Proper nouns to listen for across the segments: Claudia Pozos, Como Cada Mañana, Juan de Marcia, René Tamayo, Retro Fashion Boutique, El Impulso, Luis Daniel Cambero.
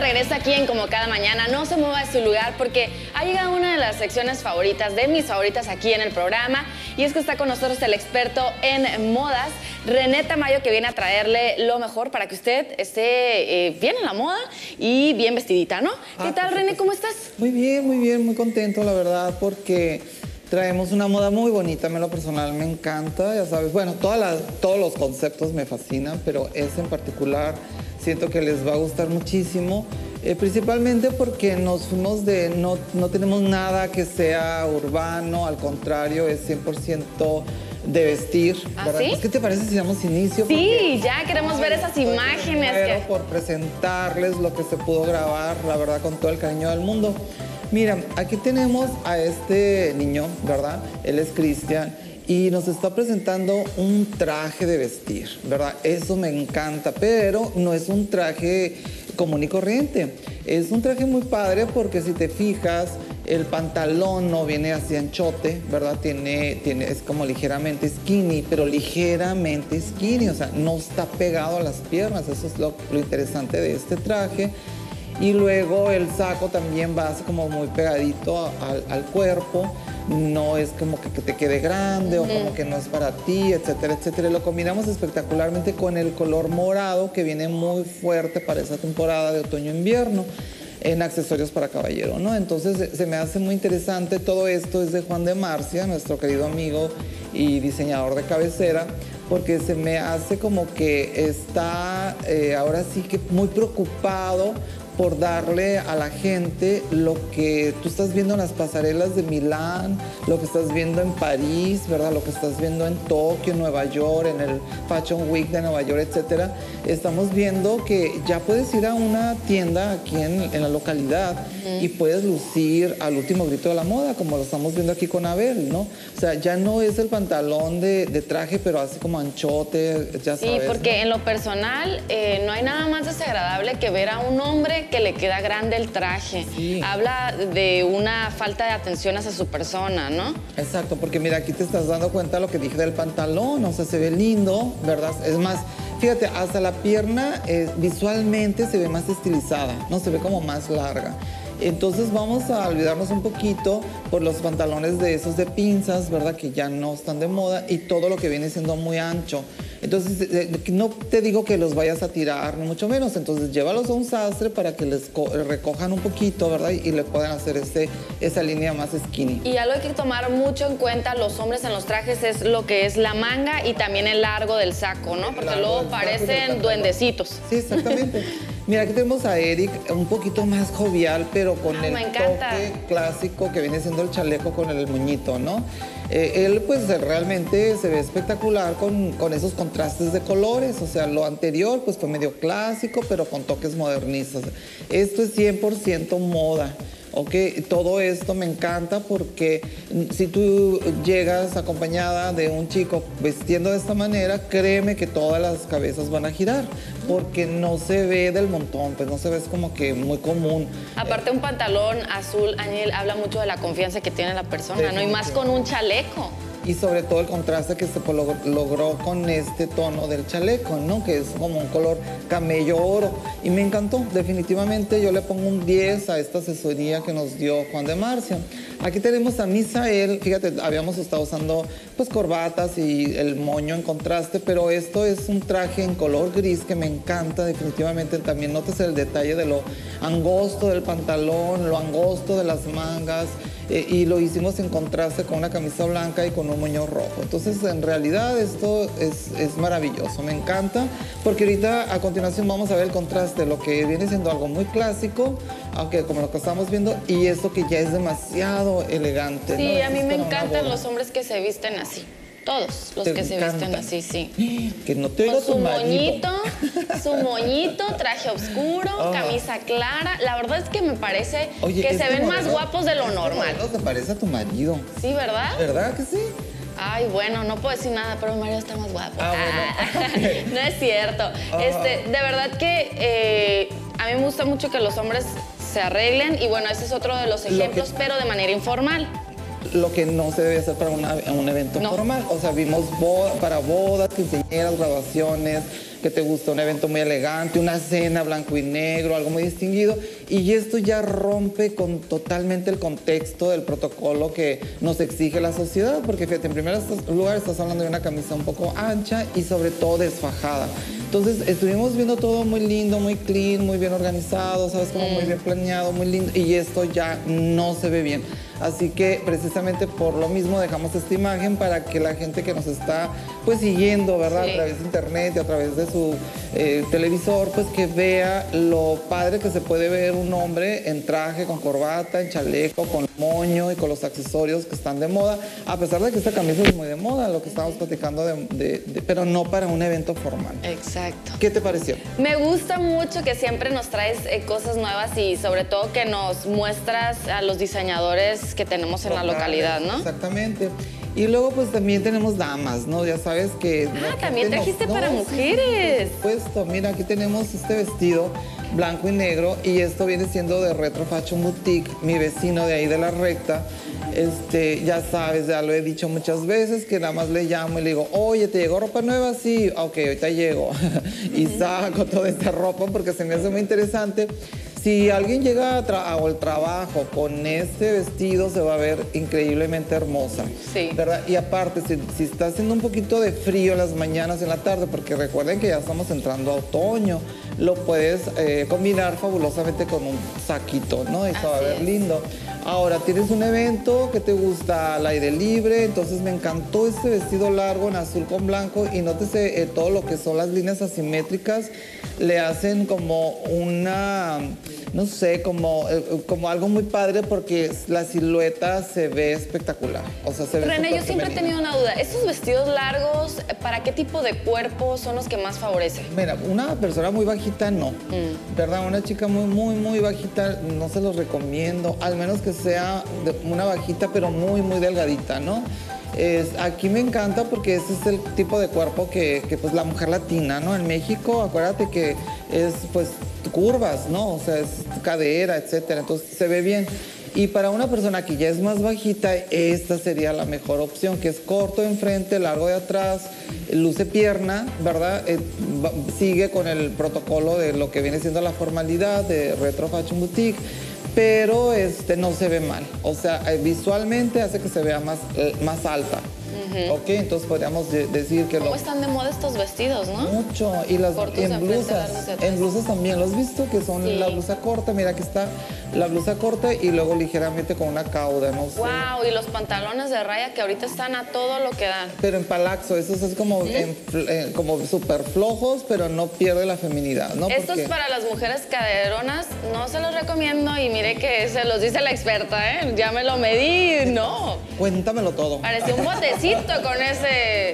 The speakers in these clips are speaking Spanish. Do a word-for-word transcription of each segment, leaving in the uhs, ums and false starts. de regreso aquí en Como Cada Mañana. No se mueva de su lugar porque ha llegado una de las secciones favoritas, de mis favoritas aquí en el programa. Y es que está con nosotros el experto en modas, René Tamayo, que viene a traerle lo mejor para que usted esté eh, bien en la moda y bien vestidita, ¿no? Ah, ¿qué tal, René? ¿Cómo estás? Muy bien, muy bien, muy contento, la verdad, porque traemos una moda muy bonita. A mí lo personal me encanta, ya sabes. Bueno, todas las, todos los conceptos me fascinan, pero ese en particular siento que les va a gustar muchísimo, eh, principalmente porque nos fuimos de... No, no tenemos nada que sea urbano, al contrario, es cien por ciento... de vestir. ¿Ah, sí? ¿Qué te parece si damos inicio? Sí, ya queremos ay, ver esas imágenes. Que... por presentarles lo que se pudo grabar, la verdad, con todo el cariño del mundo. Mira, aquí tenemos a este niño, ¿verdad? Él es Cristian y nos está presentando un traje de vestir, ¿verdad? Eso me encanta, pero no es un traje común y corriente. Es un traje muy padre porque si te fijas, el pantalón no viene así anchote, ¿verdad? Tiene, tiene, es como ligeramente skinny, pero ligeramente skinny, o sea, no está pegado a las piernas. Eso es lo, lo interesante de este traje. Y luego el saco también va así como muy pegadito al, al cuerpo. No es como que, que te quede grande, uh-huh, o como que no es para ti, etcétera, etcétera. Lo combinamos espectacularmente con el color morado que viene muy fuerte para esa temporada de otoño-invierno. En accesorios para caballero, ¿no? Entonces se me hace muy interesante. Todo esto es de Juan de Marcia, nuestro querido amigo y diseñador de cabecera, porque se me hace como que está eh, ahora sí que muy preocupado por darle a la gente lo que tú estás viendo en las pasarelas de Milán, lo que estás viendo en París, ¿verdad? Lo que estás viendo en Tokio, Nueva York, en el Fashion Week de Nueva York, etcétera. Estamos viendo que ya puedes ir a una tienda aquí en, en la localidad, uh-huh, y puedes lucir al último grito de la moda, como lo estamos viendo aquí con Abel, ¿no? O sea, ya no es el pantalón de, de traje, pero así como anchote, ya sabes. Sí, porque, ¿no?, en lo personal eh, no hay nada más desagradable que ver a un hombre que le queda grande el traje. Sí. Habla de una falta de atención hacia su persona, ¿no? Exacto, porque mira, aquí te estás dando cuenta de lo que dije del pantalón, o sea, se ve lindo, ¿verdad? Es más, fíjate, hasta la pierna eh, visualmente se ve más estilizada, ¿no? Se ve como más larga. Entonces vamos a olvidarnos un poquito por los pantalones de esos de pinzas, ¿verdad? Que ya no están de moda y todo lo que viene siendo muy ancho. Entonces, no te digo que los vayas a tirar, ni mucho menos. Entonces, llévalos a un sastre para que les recojan un poquito, ¿verdad? Y le puedan hacer ese, esa línea más skinny. Y algo que hay que tomar mucho en cuenta los hombres en los trajes es lo que es la manga y también el largo del saco, ¿no? Porque luego parecen duendecitos. Sí, exactamente. Mira, aquí tenemos a Eric, un poquito más jovial, pero con el toque clásico que viene siendo el chaleco con el moñito, ¿no? Eh, él, pues, realmente se ve espectacular con, con esos contrastes de colores. O sea, lo anterior, pues, fue medio clásico, pero con toques modernistas. Esto es cien por ciento moda. Ok, todo esto me encanta porque si tú llegas acompañada de un chico vestiendo de esta manera, créeme que todas las cabezas van a girar porque no se ve del montón, pues no se ve, es como que muy común. Aparte, un pantalón azul, Ángel, habla mucho de la confianza que tiene la persona, ¿no? Y más con un chaleco. Y sobre todo el contraste que se logró con este tono del chaleco, ¿no? Que es como un color camello oro. Y me encantó, definitivamente yo le pongo un diez a esta asesoría que nos dio Juan de Marcia. Aquí tenemos a Misael, fíjate, habíamos estado usando pues corbatas y el moño en contraste, pero esto es un traje en color gris que me encanta definitivamente. También notas el detalle de lo angosto del pantalón, lo angosto de las mangas, eh, y lo hicimos en contraste con una camisa blanca y con un moño rojo. Entonces, en realidad, esto es, es maravilloso, me encanta, porque ahorita a continuación vamos a ver el contraste de lo que viene siendo algo muy clásico, aunque como lo que estamos viendo, y esto que ya es demasiado elegante. Sí, ¿no? A mí me encantan los hombres que se visten así. Todos los que se visten así, sí. Que no te digo tu moñito, su moñito, traje oscuro, oh, camisa clara. La verdad es que me parece, oye, que se ven más guapos de lo normal. ¿No te parece a tu marido? Sí, ¿verdad? ¿Verdad que sí? Ay, bueno, no puedo decir nada, pero Mario está más guapo. Ah, bueno. Okay. No es cierto. Oh. Este, de verdad que eh, a mí me gusta mucho que los hombres se arreglen y bueno, ese es otro de los ejemplos, lo que, pero de manera informal. Lo que no se debe hacer para una, un evento no formal. O sea, vimos boda, para bodas, quinceañeras, graduaciones, ¿qué te gusta? Un evento muy elegante, una cena blanco y negro, algo muy distinguido. Y esto ya rompe con totalmente el contexto del protocolo que nos exige la sociedad. Porque fíjate, en primer lugar estás hablando de una camisa un poco ancha y sobre todo desfajada. Entonces estuvimos viendo todo muy lindo, muy clean, muy bien organizado, ¿sabes? Como muy bien planeado, muy lindo. Y esto ya no se ve bien. Así que precisamente por lo mismo dejamos esta imagen para que la gente que nos está pues siguiendo, ¿verdad? Sí. A través de internet y a través de su eh, televisor, pues que vea lo padre que se puede ver un hombre en traje, con corbata, en chaleco, con moño y con los accesorios que están de moda, a pesar de que esta camisa es muy de moda, lo que estábamos platicando, de, de, de, pero no para un evento formal. Exacto. ¿Qué te pareció? Me gusta mucho que siempre nos traes eh, cosas nuevas y sobre todo que nos muestras a los diseñadores que tenemos en locales, la localidad, ¿no? Exactamente. Y luego, pues, también tenemos damas, ¿no? Ya sabes que... Ah, también trajiste para mujeres. Por supuesto. Mira, aquí tenemos este vestido blanco y negro y esto viene siendo de Retro Fashion Boutique, mi vecino de ahí de la recta. Este, ya sabes, ya lo he dicho muchas veces, que nada más le llamo y le digo, oye, ¿te llegó ropa nueva? Sí. Ok, ahorita llego. Y saco toda esta ropa porque se me hace muy interesante. Si alguien llega al trabajo con este vestido, se va a ver increíblemente hermosa. Sí. ¿Verdad? Y aparte, si, si está haciendo un poquito de frío en las mañanas y en la tarde, porque recuerden que ya estamos entrando a otoño, lo puedes eh, combinar fabulosamente con un saquito, ¿no? Y se va a ver lindo. Ahora, tienes un evento que te gusta al aire libre, entonces me encantó este vestido largo en azul con blanco y nótese eh, todo lo que son las líneas asimétricas, le hacen como una... No sé, como, como algo muy padre porque la silueta se ve espectacular. O sea, se ve René, yo siempre femenina. He tenido una duda. ¿Estos vestidos largos, para qué tipo de cuerpo son los que más favorecen? Mira, una persona muy bajita, no. Mm. ¿Verdad? Una chica muy, muy, muy bajita, no se los recomiendo. Al menos que sea una bajita, pero muy, muy delgadita, ¿no? Es, aquí me encanta porque ese es el tipo de cuerpo que, que pues la mujer latina, ¿no? En México, acuérdate que es, pues, curvas, ¿no? O sea, es cadera, etcétera. Entonces, se ve bien. Y para una persona que ya es más bajita, esta sería la mejor opción, que es corto de enfrente, largo de atrás, luce pierna, ¿verdad? Eh, va, sigue con el protocolo de lo que viene siendo la formalidad de Retro Fashion Boutique, pero este, no se ve mal. O sea, visualmente hace que se vea más, eh, más alta. Uh-huh. Ok, entonces podríamos de decir que... ¿Cómo lo... están de moda estos vestidos, no? Mucho. Y las y en blusas. En blusas también. ¿Los has visto? Que son sí. La blusa corta. Mira, aquí está la blusa corta y luego ligeramente con una cauda, no sé. Wow, y los pantalones de raya que ahorita están a todo lo que dan. Pero en palaxo, esos es como, ¿sí? en, en, como súper flojos, pero no pierde la feminidad, ¿no? Estos porque... para las mujeres caderonas no se los recomiendo y mire que se los dice la experta, ¿eh? Ya me lo medí, no. Cuéntamelo todo. Parecía un botecito con ese.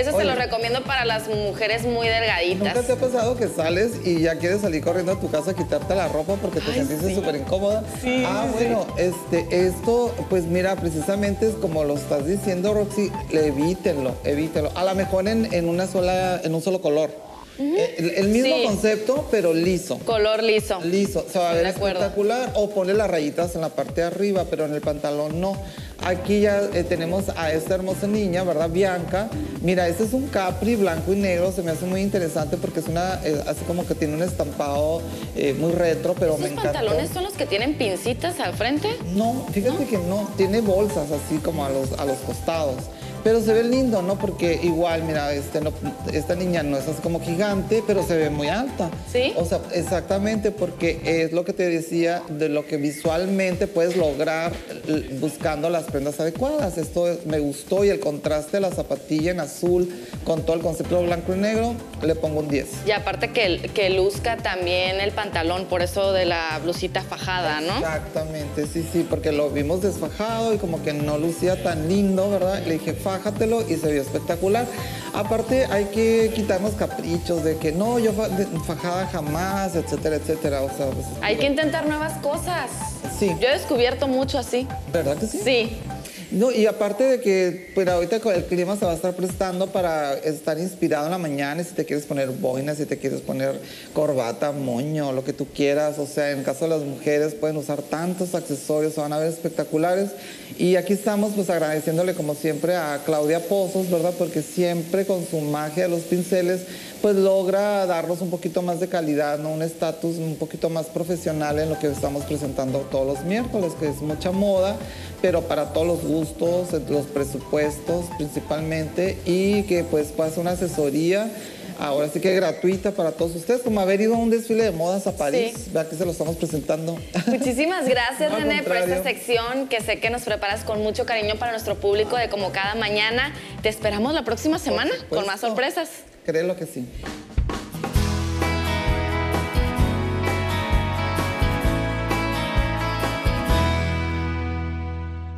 Eso se Oye, lo recomiendo para las mujeres muy delgaditas. ¿Nunca te ha pasado que sales y ya quieres salir corriendo a tu casa a quitarte la ropa porque te sentiste súper incómoda? Sí. Ah, bueno, este, esto, pues mira, precisamente es como lo estás diciendo, Roxy, evítenlo, evítenlo. A lo mejor en, en una sola, en un solo color. Uh-huh. el, el mismo sí. concepto, pero liso. Color liso. Liso. Se va a ver espectacular. O pone las rayitas en la parte de arriba, pero en el pantalón no. Aquí ya eh, tenemos a esta hermosa niña, ¿verdad? Bianca. Mira, este es un capri blanco y negro. Se me hace muy interesante porque es una... Eh, así como que tiene un estampado eh, muy retro, pero me encanta. ¿Los pantalones son los que tienen pincitas al frente? No, fíjate ¿no? que no. Tiene bolsas así como a los, a los costados. Pero se ve lindo, ¿no? Porque igual, mira, este, no, esta niña no es así como gigante, pero se ve muy alta. ¿Sí? O sea, exactamente, porque es lo que te decía de lo que visualmente puedes lograr buscando las prendas adecuadas. Esto me gustó y el contraste de la zapatilla en azul con todo el concepto blanco y negro, le pongo un diez. Y aparte que, que luzca también el pantalón, por eso de la blusita fajada, ¿no? Exactamente, sí, sí, porque lo vimos desfajado y como que no lucía tan lindo, ¿verdad? Le dije, bájatelo y se vio espectacular. Aparte hay que quitarnos caprichos de que no, yo fajada jamás, etcétera, etcétera. O sea, pues, hay que intentar nuevas cosas. Sí. Yo he descubierto mucho así. ¿Verdad que sí? Sí. No, y aparte de que, pero ahorita el clima se va a estar prestando para estar inspirado en la mañana, y si te quieres poner boina, si te quieres poner corbata, moño, lo que tú quieras. O sea, en el caso de las mujeres pueden usar tantos accesorios, se van a ver espectaculares. Y aquí estamos pues agradeciéndole como siempre a Claudia Pozos, ¿verdad? Porque siempre con su magia de los pinceles pues logra darnos un poquito más de calidad, ¿no? Un estatus un poquito más profesional en lo que estamos presentando todos los miércoles, que es mucha moda, pero para todos los gustos, los presupuestos principalmente, y que pues pasa una asesoría ahora sí que gratuita para todos ustedes, como haber ido a un desfile de modas a París. Sí. Vea que se lo estamos presentando. Muchísimas gracias, no, René, por esta sección que sé que nos preparas con mucho cariño para nuestro público de Como Cada Mañana. Te esperamos la próxima semana con más sorpresas. Créelo que sí.